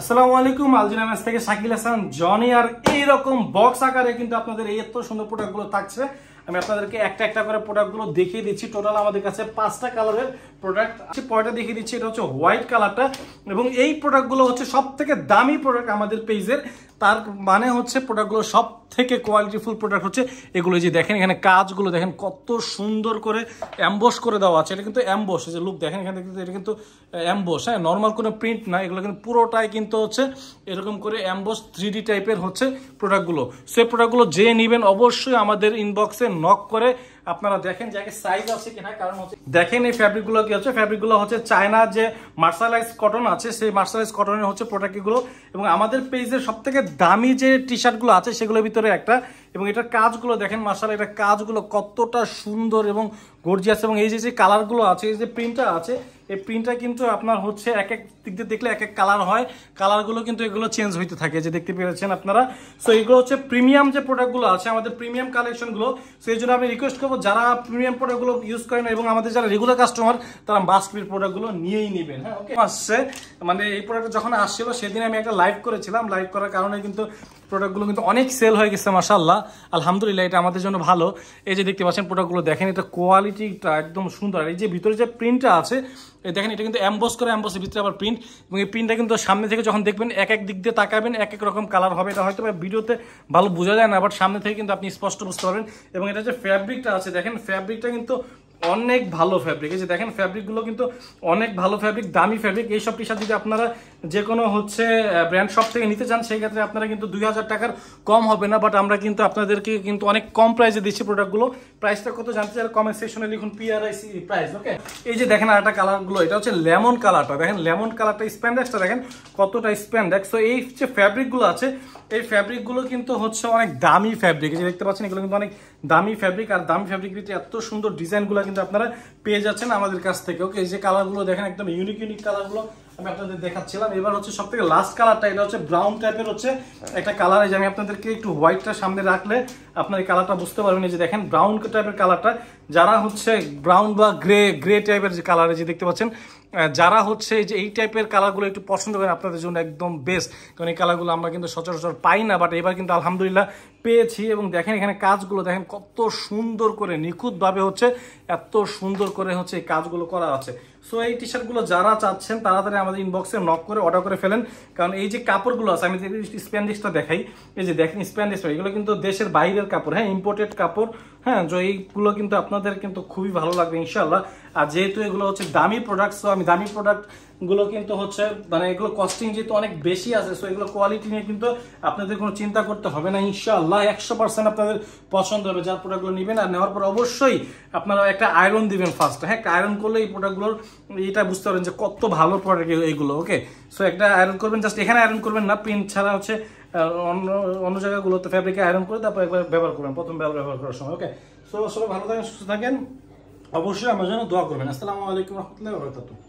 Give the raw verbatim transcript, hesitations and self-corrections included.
असलामुआलैकुम आलजिना mess थेके शाकिल हासान जनी और एई रकम बक्स आकारे किन्तु आपनादेर एत सुंदर प्रोडक्टगुलो थाकछे। आमि आपनादेरके एकटा एकटा करे प्रोडक्टगुलो देखिए दिच्छी। टोटाल आमादेर काछे पाँचटा कालारेर प्रोडक्ट पयटा देखिए दिच्छी। एटा होच्छे व्हाइट कालारटा एबं एई प्रोडक्टगुलो होच्छे सबथेके दामी प्रोडक्ट आमादेर पेजेर। तार माने होच्छे प्रोडक्टगुलो सबथेके क्वालिटीफुल प्रोडक्ट होच्छे एगुलो। जे देखें एखाने काजगुलो देखें कत सुंदर करे एम्बोस करे देওয়া আছে। এটা কিন্তু एम्बोस এই যে লুক দেখেন এখানে কিন্তু এটা কিন্তু एम्बोस। হ্যাঁ নরমাল কোনো প্রিন্ট না, এগুলো কিন্তু পুরোটাই কিন্তু হচ্ছে এরকম করে एम्बोस थ्री डी টাইপের হচ্ছে প্রোডাক্টগুলো। সেই প্রোডাক্টগুলো যে নেবেন অবশ্যই আমাদের ইনবক্সে নক করে আপনারা দেখেন যে আগে সাইজ আছে কিনা। কারণ হচ্ছে দেখেন এই ফ্যাব্রিকগুলো কি হচ্ছে, ফ্যাব্রিকগুলো হচ্ছে চায়না যে মার্সালাইজ কটন আছে সেই মার্সালাইজ কটনের হচ্ছে প্রোডাক্টগুলো। এবং আমাদের পেজে সবথেকে দামি যে টি-শার্টগুলো আছে সেগুলোর ভিতরে একটা। এবং এটার কাজগুলো দেখেন মাশাআল্লাহ এটা কাজগুলো কতটা সুন্দর এবং গর্জিয়াস। এবং এই যে যে কালারগুলো আছে এই যে প্রিন্টটা আছে এই প্রিন্টটা কিন্তু আপনার হচ্ছে এক এক দিক দিয়ে দেখলে এক এক কালার হয়। কালারগুলো কিন্তু এগুলো চেঞ্জ হইতে থাকে যে দেখতে পেয়েছেন আপনারা। সো এগুলো হচ্ছে প্রিমিয়াম যে প্রোডাক্টগুলো আছে আমাদের প্রিমিয়াম কালেকশনগুলো। সো এই জন্য আমি রিকোয়েস্ট করবো যারা প্রিমিয়াম প্রোডাক্টগুলো ইউজ করেন এবং আমাদের যারা রেগুলার কাস্টমার তারা বাস্কের প্রোডাক্টগুলো নিয়েই নেবেন। হ্যাঁ ওকে আসছে মানে এই প্রোডাক্টটা যখন আসছিল সেদিন আমি একটা লাইভ করেছিলাম। লাইভ করার কারণে কিন্তু প্রোডাক্টগুলো কিন্তু অনেক সেল হয়ে গেছে মাশাআল্লাহ আলহামদুলিল্লাহ। এটা আমাদের জন্য ভালো। এই যে দেখতে পাচ্ছেন প্রোডাক্টগুলো দেখেন এটা কোয়ালিটিটা একদম সুন্দর। এই যে ভিতরে যে প্রিন্টটা আছে এই দেখেন এটা কিন্তু এমবস করে, এমবসের ভিতরে আবার প্রিন্ট। এবং এই প্রিন্টটা কিন্তু সামনে থেকে যখন দেখবেন এক এক দিক দিয়ে তাকাবেন এক এক রকম কালার হবে। এটা হয়তো ভিডিওতে ভালো বোঝা যায় না, বাট সামনে থেকে কিন্তু আপনি স্পষ্ট বুঝতে পারবেন। এবং এটা যে ফ্যাব্রিকটা আছে দেখেন ফ্যাব্রিকটা কিন্তু অনেক ভালো ফ্যাব্রিক। এই যে দেখেন ফ্যাব্রিকগুলো কিন্তু অনেক ভালো ফ্যাব্রিক, দামি ফ্যাব্রিক। এই সব টি শার্ট যদি আপনারা যে কোনো হচ্ছে ব্র্যান্ড শপ থেকে নিতে চান সেই ক্ষেত্রে আপনারা কিন্তু দুই হাজার টাকার কম হবে না। বাট আমরা কিন্তু আপনাদেরকে কিন্তু অনেক কম প্রাইসে দিচ্ছি প্রোডাক্টগুলো। প্রাইসটা কত জানতে চাই কমেন্ট সেকশনে লিখুন পিআরআইসি প্রাইস। ওকে এই যে দেখেন আরেকটা কালারগুলো এটা হচ্ছে লেমন কালারটা দেখেন, লেমন কালারটা স্প্যান্ডেক্সটা দেখেন কতটা স্প্যান্ডেক্স। তো এই যে ফ্যাব্রিকগুলো আছে এই ফ্যাব্রিকগুলো কিন্তু হচ্ছে অনেক দামি ফ্যাব্রিক। এই যে দেখতে পাচ্ছেন এগুলো কিন্তু অনেক দামি ফ্যাব্রিক। আর দামি ফ্যাব্রিক ভিতরে এত সুন্দর ডিজাইনগুলো কিন্তু আপনারা পেয়ে যাচ্ছেন আমাদের কাছ থেকে। ওকে এই যে কালারগুলো দেখেন একদম ইউনিক ইউনিক কালারগুলো আমি আপনাদের দেখাচ্ছিলাম। এবার হচ্ছে সবথেকে লাস্ট কালারটা এটা হচ্ছে ব্রাউন টাইপের হচ্ছে একটা কালার। এই যে আমি আপনাদেরকে একটু হোয়াইটটা সামনে রাখলে আপনার এই কালারটা বুঝতে পারবেন। এই যে দেখেন ব্রাউন টাইপের কালারটা যারা হচ্ছে ব্রাউন বা গ্রে গ্রে টাইপের যে কালার যে দেখতে পাচ্ছেন যারা হচ্ছে যে এই টাইপের কালারগুলো একটু পছন্দ করেন আপনাদের জন্য একদম বেস্ট। কারণ এই কালারগুলো আমরা কিন্তু সচরাচর পাই না, বাট এবার কিন্তু আলহামদুলিল্লাহ পেয়েছি। এবং দেখেন এখানে কাজগুলো দেখেন কত সুন্দর করে নিখুঁতভাবে হচ্ছে এত সুন্দর করে হচ্ছে এই কাজগুলো করা আছে। সো এই টি শার্টগুলো যারা চাচ্ছেন তাড়াতাড়ি আমাদের ইনবক্সে নক করে অর্ডার করে ফেলেন। কারণ এই যে কাপড়গুলো আছে আমি স্প্যান্ডেক্সটা দেখাই। এই যে দেখেন স্প্যান্ডেক্স এগুলো কিন্তু দেশের বাইরের কাপড়, হ্যাঁ ইম্পোর্টেড কাপড়। হ্যাঁ যে এইগুলো কিন্তু আপনাদের কিন্তু খুবই ভালো লাগবে ইনশাআল্লাহ। আর যেহেতু এগুলো হচ্ছে দামি প্রোডাক্ট সো আমি দামি প্রোডাক্টগুলো কিন্তু হচ্ছে মানে এগুলো কস্টিং যেহেতু অনেক বেশি আছে সো এগুলো কোয়ালিটি নিয়ে কিন্তু আপনাদের কোনো চিন্তা করতে হবে না ইনশাআল্লাহ। একশো পার্সেন্ট আপনাদের পছন্দ হবে যার প্রোডাক্টগুলো নেবেন। আর নেওয়ার পর অবশ্যই আপনারা একটা আয়রন দিবেন ফার্স্ট। হ্যাঁ আয়রন করলে এই প্রোডাক্টগুলোর এটা বুঝতে পারেন যে কত ভালো প্রোডাক্ট এইগুলো। ওকে সো একটা আয়রন করবেন, জাস্ট এখানে আয়রন করবেন না, প্রিন্ট ছাড়া হচ্ছে অন্য অন্য জায়গাগুলোতে ফ্যাব্রিকে আয়রন করে তারপর একবার ব্যবহার করবেন প্রথম ব্যবহার করার সময়। ওকে সো সবাই ভালো থাকেন সুস্থ থাকেন, অবশ্যই আমার জন্য দোয়া করবেন। আসসালামু আলাইকুম রহমতুল্লাহি ওয়া বারাকাতুহু।